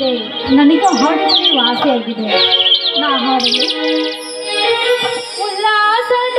ಐತೆ, ನನಗೆ ಹೊಟ್ಟೆ ವಾಸಿ ಆಗಿದೆ. ನಾ ಹಾಡಿ ಉಲ್ಲಾಸದ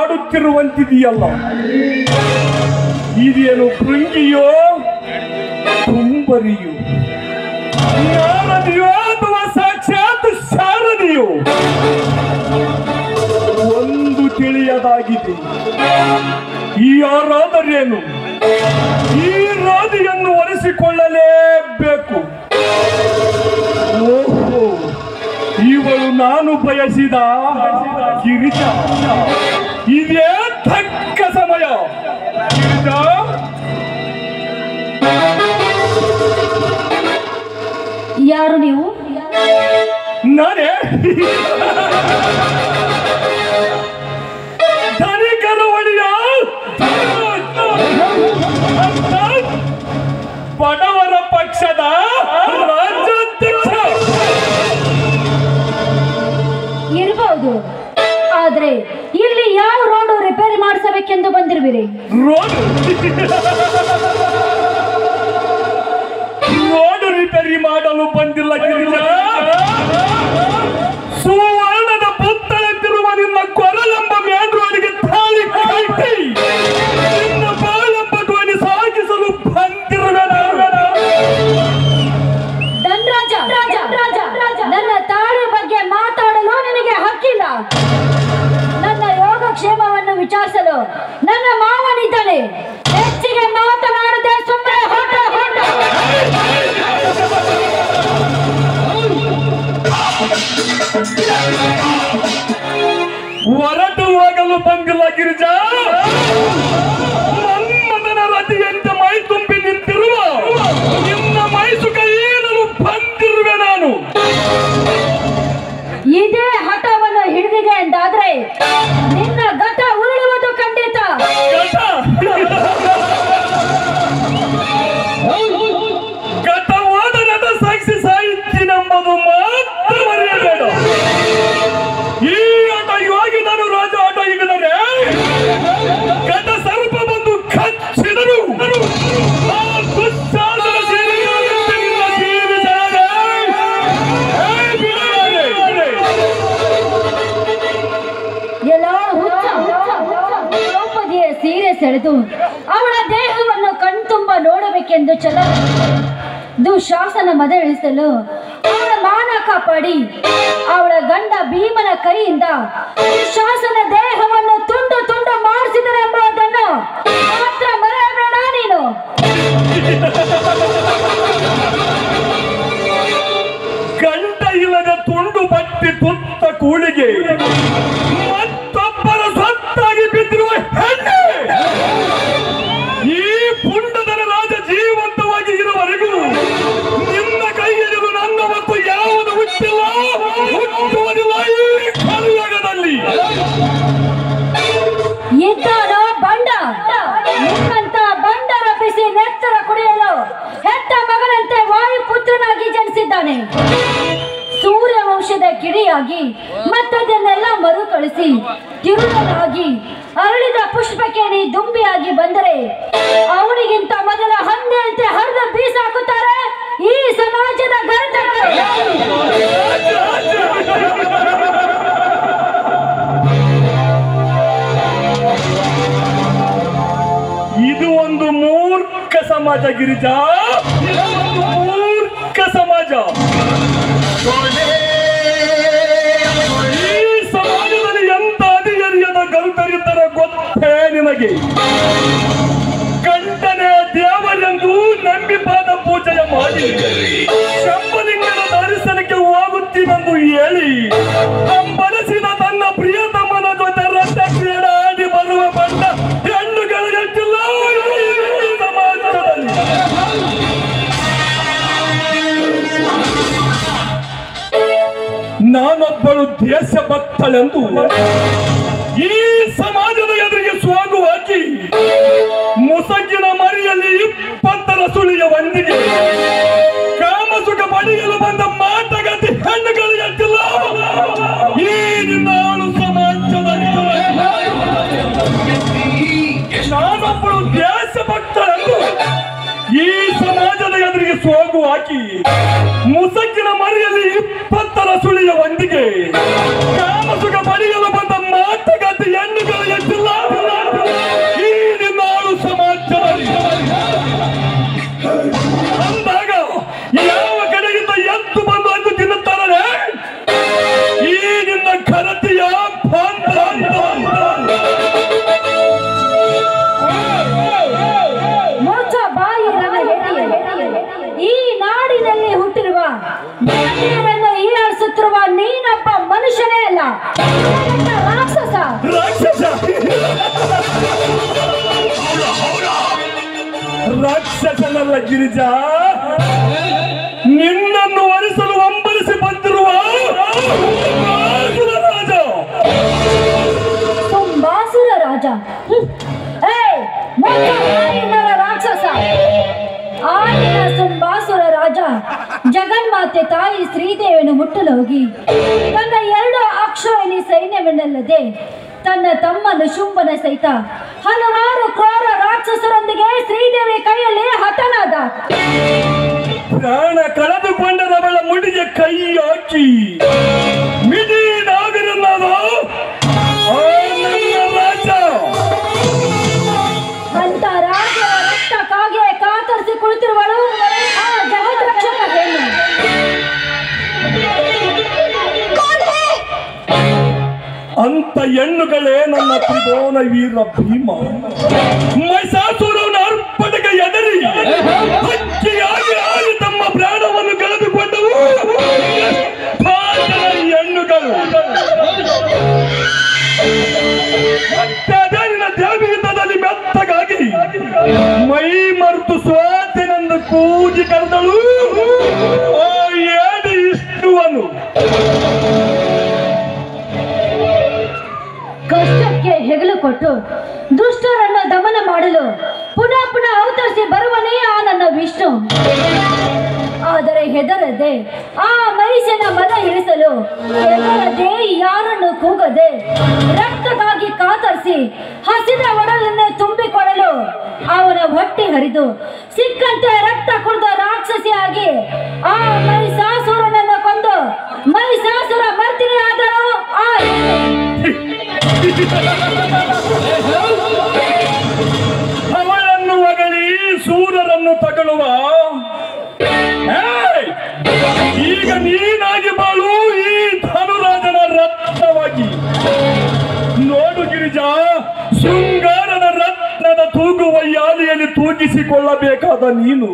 ಆಡುತ್ತಿರುವಂತಿದೆಯಲ್ಲ, ಇದೇನು ಕೃಂಗಿಯೋ ತುಂಬರಿಯೋ ನಾರದಿಯೋ ಅಥವಾ ಸಾಕ್ಷಾತ್ ಶಾರದಿಯೋ? ಒಂದು ತಿಳಿಯದಾಗಿದೆ ಈ ಆರಾಧನೆಯನ್ನು, ಈ ರಾಧೆಯನ್ನು ಒಲಿಸಿಕೊಳ್ಳಲೇಬೇಕು. ಓಹೋ, ಇವಳು ನಾನು ಬಯಸಿದ ಗಿರಿಜ. ಇದೇ ತಕ್ಕ ಸಮಯ. ಗಿರಿಜ, ಯಾರು ನೀವು? ನಾನೇ ಧನಿಕರವಳಿಯ ಬಡವರ ಪಕ್ಷದ ರಾಜ್ಯಾಧ್ಯಕ್ಷ ಇರಬಹುದು, ಆದ್ರೆ ಇಲ್ಲಿ ಯಾವ ರೋಡು ರಿಪೇರಿ ಮಾಡಿಸಬೇಕೆಂದು ಬಂದಿರುವಿರಿ? ರೋಡು ರಿಪೇರಿ ಮಾಡಲು ಬಂದಿಲ್ಲ ಗಿರಿಜ. ಸುವರ್ಣದ ಪುತ್ತಳಂತಿರುವ ನಿನ್ನ ಕೊರಲೆಂಬ ಮೇನ್ ರೋಡಿಗೆ ತಾಳಿ ಕಟ್ಟಿ ನಿನ್ನ ಬಾಳೆಂಬ ಧ್ವನಿ ಸಾಗಿಸಲು ಬಂದಿರುವೆ ನಾನು. ಧನ್ರಾಜ, ನನ್ನ ತಾಳಿ ಬಗ್ಗೆ ಮಾತಾಡಲು ನಿನಗೆ ಹಕ್ಕಿಲ್ಲ. ನನ್ನ ಯೋಗಕ್ಷೇಮವನ್ನು ವಿಚಾರಿಸಲು ನನ್ನ ಮಾವನಿದ್ದಾನೆ. ಹೆಚ್ಚಿಗೆ ಮಾತನಾಡದೆ ಸುಮ್ಮನೆ ಹೊರಟ ಹೊರಟ. ಹೊರಟು ಹೋಗಲು ಬಂದಿಲ್ಲ ಗಿರಿಜಾ. ನಮ್ಮದನ ರತಿಯಂತೆ ಮೈ ತುಂಬಿ ನಿಂತಿರುವ ನಿನ್ನ ಮೈಸುಕ ಏನಲು ಬಂದಿರುವೆ ನಾನು. ಇದೇ ಹಠವನ್ನು ಹಿಡಿದಿದೆ ಎಂದಾದ್ರೆ ನಿನ್ನ ಗತ ಉರುಳುವುದು ಖಂಡಿತ. ಗತವಾದನದ ಸಾಕ್ಷಿ ಸಾಹಿತ್ಯನೆಂಬುದು ಮಾತ್ರ ಮರೆಯಬೇಡ. ಈ ಆಟ ಯೋಗಿ ನಾನು ರಾಜ ಆಟ ಹಿಡಿದರೆ ಗತ ಸ್ವಲ್ಪ ಬಂದು ಕಚ್ಚಿದರು. ಸೆಳೆದು ಅವಳ ದೇಹವನ್ನು ಕಣ್ತುಂಬ ನೋಡಬೇಕೆಂದು ಛಲ ದುಶಾಸನ ಮದಳಿಸಲು ಅವಳ ಮಾನ ಕಾಪಾಡಿ ಅವಳ ಗಂಡ ಭೀಮನ ಕೈಯಿಂದ ದುಶಾಸನ ದೇಹವನ್ನು ತುಂಡು ತುಂಡು ಮಾಡಿಸಿದರೆಂಬ ತುತ್ತ ಕೂಳಿಗೆ ಮತ್ತೊಬ್ಬರ ಸತ್ತಾಗಿ ಬಿದ್ದಿರುವ ಹೆಣ್ಣೆ ಈ ಪುಂಡದನ ರಾಜ ಜೀವಂತವಾಗಿ ಇರುವವರೆಗೂ ನಿಮ್ಮ ಕೈಯಲ್ಲಿರುವ ನನ್ನ ಮತ್ತು ಯಾವುದು ಹುಟ್ಟಿಲ್ಲ ಹುಟ್ಟುವುದಿಲ್ಲ ಈ ಕಲಿಯುಗದಲ್ಲಿ ಇತರ ಬಂಡ ಮುಖಂತ ಬಂಡರ ಬಿಸಿ ನೆತ್ತರ ಕುಡಿಯಲು ಹೆತ್ತ ಮಗನಂತೆ ವಾಯುಪುತ್ರನಾಗಿ ಜನಿಸಿದ್ದಾನೆ ಸೂರ್ಯವಂಶದ ಗಿರಿಯಾಗಿ ಮತ್ತದನ್ನೆಲ್ಲ ಮರುಕಳಿಸಿ ತಿರುಳನಾಗಿ ಅರಳಿದ ಪುಷ್ಪಕೇಣಿ ದುಂಬಿಯಾಗಿ ಬಂದರೆ ಅವನಿಗಿಂತ ಮೊದಲ ಹಂದೆಯಂತೆ ಹರಿದ ಬೀಸಾಕುತ್ತಾರೆ ಈ ಸಮಾಜದ ಗರಟಗಳು ಇದು ಒಂದು ಮೂರ್ಖ ಸಮಾಜ ಗಿರಿಜಾ ಮೂರ್ಖ ಸಮಾಜ ನಿಮಗೆ ಕಂಠನೆ ದೇವರೆಂದು ನಂಬಿ ಪಾದ ಪೂಜೆಯ ಮಾಡಿ ಶಂಭಲಿಂಗನ ಧರಿಸಲಿಕ್ಕೆ ಹೋಗುತ್ತೀನೆಂದು ಹೇಳಿ ನಂಬಲಿಸಿದ ತನ್ನ ಪ್ರಿಯತಮ್ಮನ ಜೊತೆ ರಥ ಕ್ರೀಡಾಡಿ ಬರುವ ಬಂದ ಹೆಣ್ಣುಗಳು ಹೆಚ್ಚಿಲ್ಲ ಸಮಾಜದಲ್ಲಿ ನಾನೊಬ್ಬಳು ದೇಶಭಕ್ತಳೆಂದು ಈ ಸಮಾಜದ ಎದುರಿಗೆ ಸ್ವಾಗು ಹಾಕಿ ಮುಸಗಿನ ಮರಿಯಲ್ಲಿ 20 ಸುಳಿಯ ಒಂದಿಗೆ ಕಾಮಸುಖ ಪಡೆಯಲು ಬಂದ ಮಾಟಗತಿ ಹೆಣ್ಣುಗಳು ಎತ್ತಿಲ್ಲ ಈ ನಿನ್ನಾಳು ಸಮಾಜದ ನಾನೊಬ್ಬಳು ದೇಶಭಕ್ತರನ್ನು ಈ ಸಮಾಜದ ಎದುರಿಗೆ ಸ್ವಾಗು ಹಾಕಿ ಮುಸಗಿನ ಮರಿಯಲ್ಲಿ 20 ಸುಳಿಯ ಒಂದಿಗೆ ಕಾಮಸುಖ ಪಡೆಯಲು ಬಂದ ಮಾತುಕತೆ ಹೆಣ್ಣುಗಳು ಎತ್ತಿಲ್ಲ ಈ ನಿನ್ನಾಳು ಸಮಾಜದಲ್ಲಿ ಅಂದಾಗ ಯಾವ ಕಡೆಯಿಂದ ಎತ್ತು ಬಂದು ಅದು ತಿನ್ನುತ್ತಾರೇ ಈ ನಿನ್ನ ಕರತೆಯ ಬಾಂಧ ಈ ನಾಡಿನಲ್ಲಿ ಹುಟ್ಟಿರುವ ಈರಾಡಿಸುತ್ತಿರುವ ನೀನಪ್ಪ ಮನುಷ್ಯನೇ ಅಲ್ಲ ರಾಕ್ಷಸ ರಾಕ್ಷಸನಲ್ಲ ಗಿರಿಜಾ ನಿನ್ನನ್ನು ವರಿಸಲು ಹಂಬಲಿಸಿ ಬಂದಿರುವ ರಾಜ ತುಂಬಾಸುರ ರಾಜ ರಾಕ್ಷಸ ಆಡಿನ ತುಂಬಾಸುರ ರಾಜ ಜಗನ್ಮಾತೆ ತಾಯಿ ಶ್ರೀದೇವಿಯನ್ನು ಮುಟ್ಟಲು ಹೋಗಿ ತನ್ನ 2 ಅಕ್ಷೋಹಿಣಿ ಸೈನ್ಯವನ್ನಲ್ಲದೆ ತನ್ನ ತಮ್ಮನ ಶುಂಭನ ಸಹಿತ ಹಲವಾರು ಕ್ರೂರ ರಾಕ್ಷಸರೊಂದಿಗೆ ಶ್ರೀದೇವಿ ಕೈಯಲ್ಲಿ ಹತನಾದ ಪ್ರಾಣ ಕಳೆದುಕೊಂಡರವಳ ಮುಡಿಗೆ ಕೈ ಹಾಕಿ ಮಿಡಿ ನಾಗರನ್ನೋ ಅಂತ ರಾಜ ರಕ್ತ ಕಾಗೆ ಕಾತರಿಸಿ ಕುಳಿತಿರುವಳು ಆ ಜಗತ್ ರಕ್ಷಕ ಹೆಣ್ಣು ಅಂತ ಹೆಣ್ಣುಗಳೇ ನನ್ನ ತ್ರಿಭುವನ ವೀರ ಭೀಮ ಮೈಸಾಸುರನ ಅರ್ಪಣೆಗೆ ಎದರಿ ಹಕ್ಕಿಯಾಗಿ ಆಗಿ ತಮ್ಮ ಪ್ರಾಣವನ್ನು ಕಳೆದುಕೊಂಡವು ಹೆಣ್ಣುಗಳು ಅತ್ಯಾಚಾರಿನ ದೇವಯುದ್ಧದಲ್ಲಿ ಮೆತ್ತಗಾಗಿ ಮೈ ಮರೆತು ಸ್ವಾತಿನಂದು ಕೂಗಿ ಕರೆದಳು ಆ ಏಡಿ ಇಷ್ಟುವನು ಕಷ್ಟಕ್ಕೆ ಹೆಗಲು ಕೊಟ್ಟು ದುಷ್ಟರನ್ನು ದಮನ ಮಾಡಲು ಪುನಃ ಪುನಃ ಅವತರಿಸಿ ಬರುವನೇ ಆ ನನ್ನ ವಿಷ್ಣು ಆದರೆ ಹೆದರದೆ ಆ ಮಹಿಷನ ಮದ ಇಳಿಸಲು ಹೆದರದೆ ಯಾರನ್ನು ಕೂಗದೆ ರಕ್ತಕ್ಕಾಗಿ ಕಾತರಿಸಿ ಹಸಿದ ಒಡಲನ್ನು ತುಂಬಿಕೊಳ್ಳಲು ಅವನ ಹೊಟ್ಟೆ ಹರಿದು ಸಿಕ್ಕಂತೆ ರಕ್ತ ಕುಡಿದ ರಾಕ್ಷಸಿಯಾಗಿ ಆ ಮಹಿಷಾಸುರನನ್ನು ಕೊಂದು ಮಹಿಷಾಸುರ ಮರ್ತಿನಿ ಆದಳು ಆ ಅವಳನ್ನು ಒಗಳಿ ಸೂರರನ್ನು ತಗಲುವ ಈಗ ನೀನಾಗಿ ಬಾಳು ಈ ಧನುರಾಜನ ರತ್ನವಾಗಿ ನೋಡು ಗಿರಿಜಾ ಶೃಂಗಾರದ ರತ್ನದ ತೂಗುವ ಯಾಲಿಯಲ್ಲಿ ತೂಗಿಸಿಕೊಳ್ಳಬೇಕಾದ ನೀನು